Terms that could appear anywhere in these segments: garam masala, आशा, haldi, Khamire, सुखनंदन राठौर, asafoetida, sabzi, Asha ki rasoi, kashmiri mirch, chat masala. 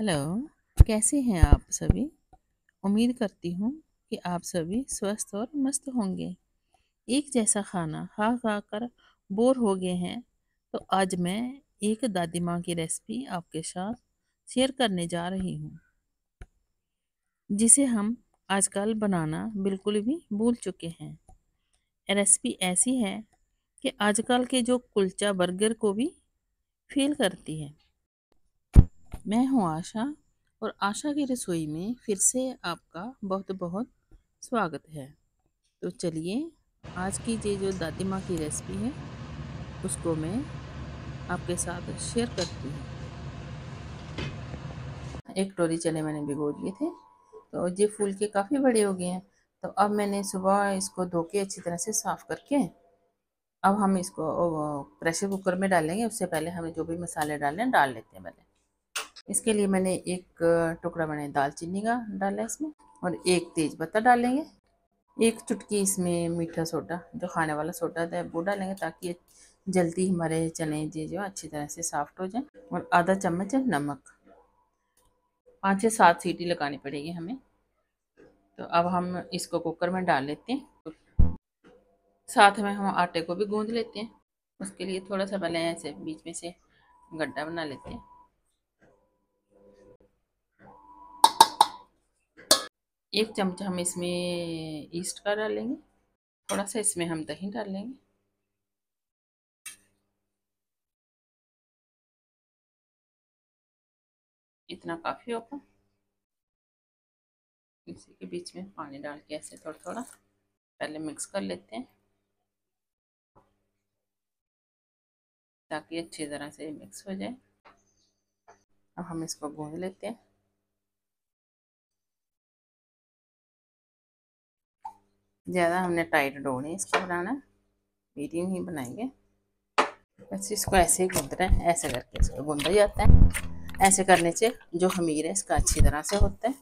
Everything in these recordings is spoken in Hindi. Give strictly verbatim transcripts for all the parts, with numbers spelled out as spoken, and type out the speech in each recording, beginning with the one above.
हेलो, कैसे हैं आप सभी। उम्मीद करती हूँ कि आप सभी स्वस्थ और मस्त होंगे। एक जैसा खाना खा खा कर बोर हो गए हैं, तो आज मैं एक दादी माँ की रेसिपी आपके साथ शेयर करने जा रही हूँ, जिसे हम आजकल बनाना बिल्कुल भी भूल चुके हैं। रेसिपी ऐसी है कि आजकल के जो कुलचा बर्गर को भी फेल करती है। मैं हूं आशा और आशा की रसोई में फिर से आपका बहुत बहुत स्वागत है। तो चलिए, आज की ये जो दादी माँ की रेसिपी है उसको मैं आपके साथ शेयर करती हूँ। एक टोरी चने मैंने भिगो दिए थे, तो ये फूल के काफ़ी बड़े हो गए हैं। तो अब मैंने सुबह इसको धो के अच्छी तरह से साफ़ करके अब हम इसको प्रेशर कुकर में डालेंगे। उससे पहले हमें जो भी मसाले डालने हैं डाल लेते हैं पहले। इसके लिए मैंने एक टुकड़ा मैंने दालचीनी का डाला इसमें, और एक तेज पत्ता डालेंगे। एक चुटकी इसमें मीठा सोडा, जो खाने वाला सोडा है वो डालेंगे, ताकि जल्दी हमारे चने जी जो अच्छी तरह से सॉफ्ट हो जाए। और आधा चम्मच नमक। पाँच से सात सीटी लगानी पड़ेगी हमें। तो अब हम इसको कुकर में डाल लेते हैं। साथ में हम आटे को भी गूँध लेते हैं। उसके लिए थोड़ा सा पहले ऐसे बीच में से गड्ढा बना लेते हैं। एक चम्मच हम इसमें ईस्ट का डालेंगे, थोड़ा सा इसमें हम दही डालेंगे। इतना काफ़ी होगा। इसी के बीच में पानी डाल के ऐसे थोड़ा थोड़ा पहले मिक्स कर लेते हैं, ताकि अच्छी तरह से मिक्स हो जाए। अब हम इसको गूंद लेते हैं। ज़्यादा हमने टाइट डो नहीं इसको बनाना, मीडियम ही बनाएंगे। बस इसको ऐसे ही गूंद रहे हैं, ऐसे करके इसको गूंदा जाता है। ऐसे करने से जो खमीर है इसका अच्छी तरह से होता है।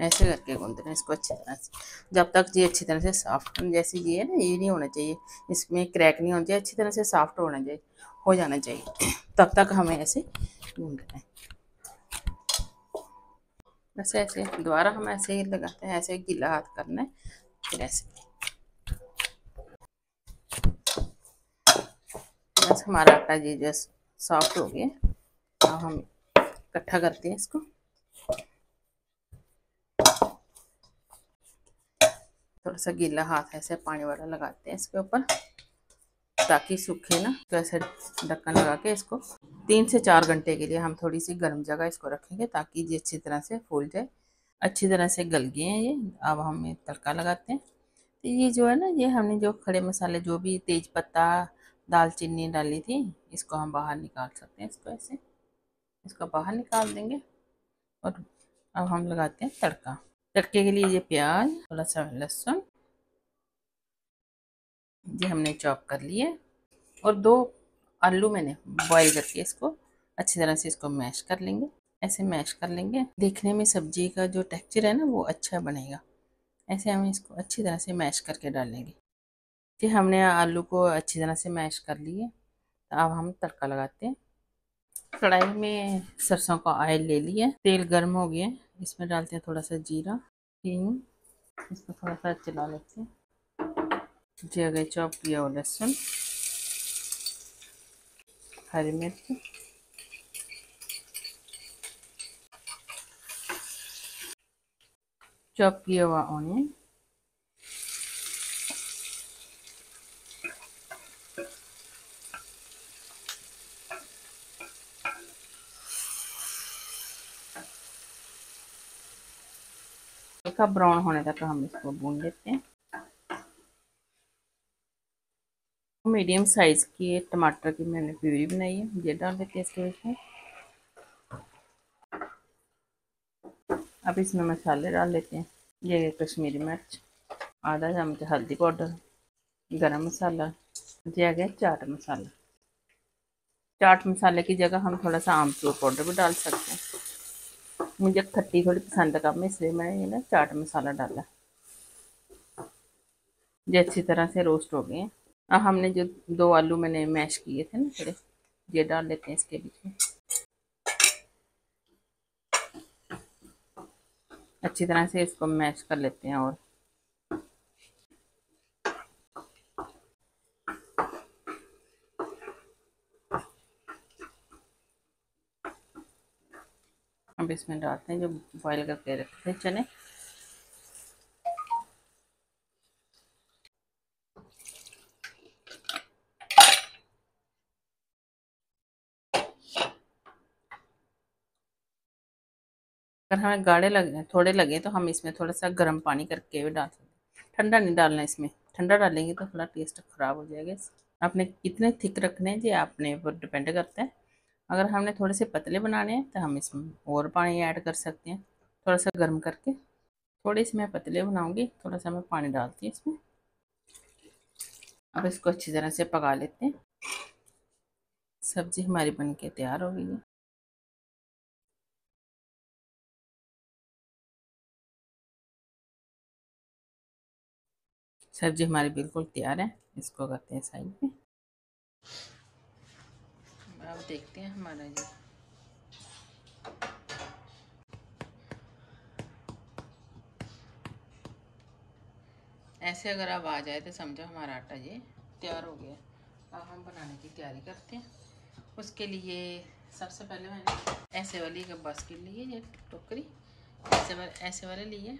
ऐसे करके गूंद रहे हैं इसको अच्छी तरह से, जब तक ये अच्छी तरह से सॉफ्ट जैसे ये है ना, ये नहीं होना चाहिए, इसमें क्रैक नहीं होना चाहिए, अच्छी तरह से सॉफ्ट होना चाहिए, हो जाना चाहिए। तब तक हमें ऐसे गूंद रहे हैं। बस ऐसे दोबारा हम ऐसे ही लगाते हैं, ऐसे गीला हाथ करना है, फिर ऐसे। बस हमारा आटा जी जो सॉफ्ट हो गया। अब हम इकट्ठा करते हैं इसको। थोड़ा सा गीला हाथ ऐसे पानी वाला लगाते हैं इसके ऊपर, ताकि सूखे ना। तो ऐसे ढक्कन लगा के इसको तीन से चार घंटे के लिए हम थोड़ी सी गर्म जगह इसको रखेंगे, ताकि ये अच्छी तरह से फूल जाए। अच्छी तरह से गल गए हैं ये। अब हम तड़का लगाते हैं। तो ये जो है ना, ये हमने जो खड़े मसाले, जो भी तेज पत्ता, दालचीनी डाली थी, इसको हम बाहर निकाल सकते हैं। इसको ऐसे इसको बाहर निकाल देंगे। और अब हम लगाते हैं तड़का। तड़के के लिए ये प्याज, थोड़ा सा लहसुन जी हमने चॉप कर लिए, और दो आलू मैंने बॉईल करके इसको अच्छी तरह से इसको मैश कर लेंगे। ऐसे मैश कर लेंगे, देखने में सब्जी का जो टेक्सचर है ना वो अच्छा बनेगा। ऐसे हम इसको अच्छी तरह से मैश करके डालेंगे। जी हमने आलू को अच्छी तरह से मैश कर लिए। तो अब हम तड़का लगाते हैं। कढ़ाई में सरसों का ऑयल ले लिया, तेल गर्म हो गया। इसमें डालते हैं थोड़ा सा जीरा, हींग, इसको थोड़ा सा चला लेते हैं। जी आगे चॉप किया हुआ लहसुन, हरी मिर्च, चॉप किया हुआ ऑनियन, हल्का ब्राउन होने तक हम इसको भून लेते हैं। मीडियम साइज़ की टमाटर की मैंने प्यूरी बनाई है, ये डाल देते हैं इसके बीच में। अब इसमें मसाले डाल देते हैं। ये कश्मीरी मिर्च, आधा चम्मच हल्दी पाउडर, गरम मसाला, ये आ गया चाट मसाला। चाट मसाले की जगह हम थोड़ा सा आमचूर पाउडर भी डाल सकते हैं। मुझे खट्टी थोड़ी पसंद है कम में, इसलिए मैंने ये ना चाट मसाला डाला। ये अच्छी तरह से रोस्ट हो गए हैं। अब हमने जो दो आलू मैंने मैश किए थे ना थोड़े, ये डाल लेते हैं इसके बीच में, अच्छी तरह से इसको मैश कर लेते हैं। और अब इसमें डालते हैं जो बॉइल करके रखे थे चने, अगर हमें गाढ़े लगे थोड़े लगे तो हम इसमें थोड़ा सा गर्म पानी करके भी डाल सकते हैं, ठंडा नहीं डालना है इसमें, ठंडा डालेंगे तो थोड़ा टेस्ट ख़राब हो जाएगा। आपने कितने थिक रखने हैं जी आपने पर डिपेंड करता है, अगर हमने थोड़े से पतले बनाने हैं तो हम इसमें और पानी ऐड कर सकते हैं थोड़ा सा गर्म करके। थोड़े से मैं पतले बनाऊँगी, थोड़ा सा मैं पानी डालती हूँ इसमें। अब इसको अच्छी तरह से पका लेते हैं। सब्ज़ी हमारी बनके तैयार हो गई है। सब्जी हमारी बिल्कुल तैयार है, इसको करते हैं साइड में। अब देखते हैं हमारा जो ऐसे अगर अब आ जाए तो समझो हमारा आटा ये तैयार हो गया। अब हम बनाने की तैयारी करते हैं। उसके लिए सबसे पहले मैंने ऐसे वाली एक बास्केट ली है, ये टोकरी ऐसे वाले ऐसे वाले ली है,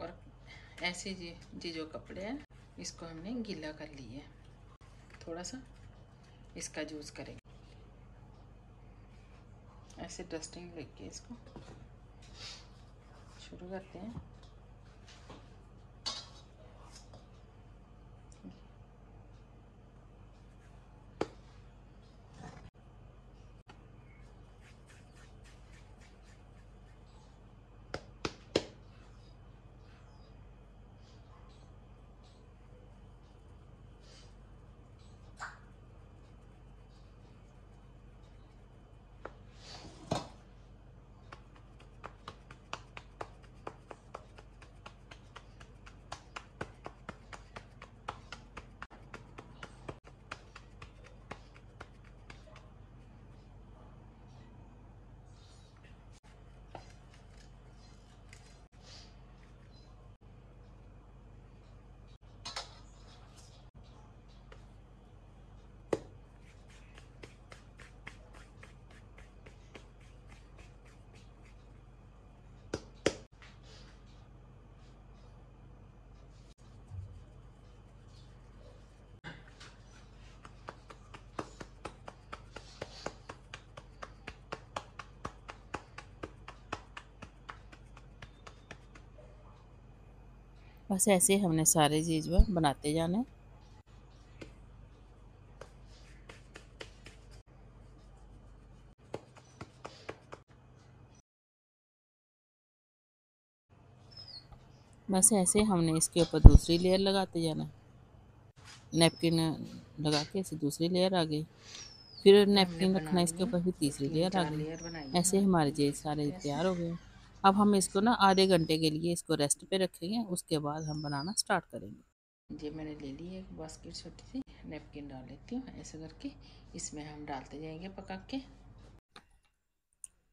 और ऐसे जी जी जो कपड़े हैं इसको हमने गीला कर लिया है, थोड़ा सा इसका यूज़ करेंगे। ऐसे डस्टिंग लेके इसको शुरू करते हैं। बस ऐसे हमने सारे चीज़ बनाते जाना है। बस ऐसे हमने इसके ऊपर दूसरी लेयर लगाते जाना है। नैपकिन लगा के ऐसे दूसरी लेयर आ गई, फिर नैपकिन रखना इसके ऊपर, फिर तीसरी लेयर आ गई। ऐसे हमारे ये सारे तैयार हो गए। अब हम इसको ना आधे घंटे के लिए इसको रेस्ट पे रखेंगे, उसके बाद हम बनाना स्टार्ट करेंगे। ये मैंने ले ली है एक बास्केट छोटी सी, नैपकिन डाल लेती हूँ ऐसे करके, इसमें हम डालते जाएंगे पका के।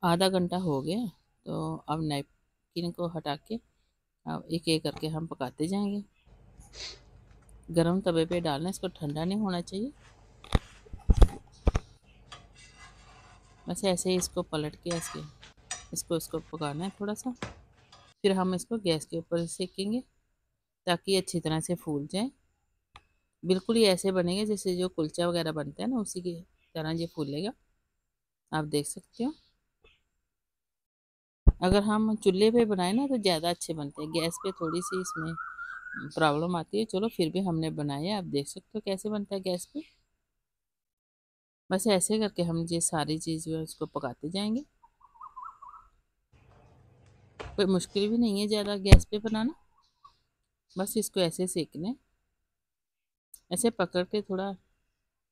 आधा घंटा हो गया तो अब नैपकिन को हटा के अब एक एक करके हम पकाते जाएंगे। गरम तवे पे डालना, इसको ठंडा नहीं होना चाहिए। बस ऐसे ही इसको पलट के ऐसे इसको इसको पकाना है थोड़ा सा, फिर हम इसको गैस के ऊपर सेकेंगे ताकि अच्छी तरह से फूल जाए। बिल्कुल ही ऐसे बनेंगे जैसे जो कुलचा वगैरह बनता है ना, उसी की तरह ये फूलेगा, आप देख सकते हो। अगर हम चूल्हे पे बनाए ना तो ज़्यादा अच्छे बनते हैं, गैस पे थोड़ी सी इसमें प्रॉब्लम आती है। चलो फिर भी हमने बनाया, आप देख सकते हो कैसे बनता है गैस पर। बस ऐसे करके हम ये सारी चीज़ उसको पकाते जाएंगे। कोई मुश्किल भी नहीं है ज़्यादा गैस पे बनाना, बस इसको ऐसे सेकना, ऐसे पकड़ के थोड़ा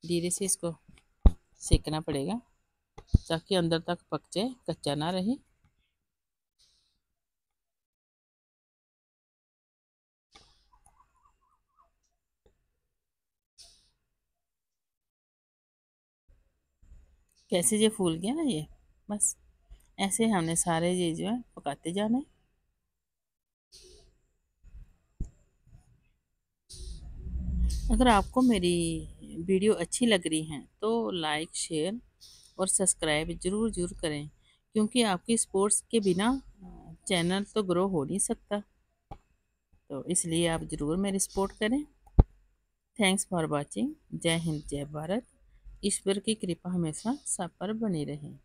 धीरे से इसको सेकना पड़ेगा ताकि अंदर तक पक जाए, कच्चा ना रहे। कैसे ये फूल गया ना, ये बस ऐसे हमने सारे ये जो है पकाते जाना है। अगर आपको मेरी वीडियो अच्छी लग रही है तो लाइक शेयर और सब्सक्राइब ज़रूर ज़रूर करें, क्योंकि आपकी सपोर्ट्स के बिना चैनल तो ग्रो हो नहीं सकता, तो इसलिए आप ज़रूर मेरी सपोर्ट करें। Thanks for watching. जय हिंद, जय भारत। ईश्वर की कृपा हमेशा सब पर बनी रहे।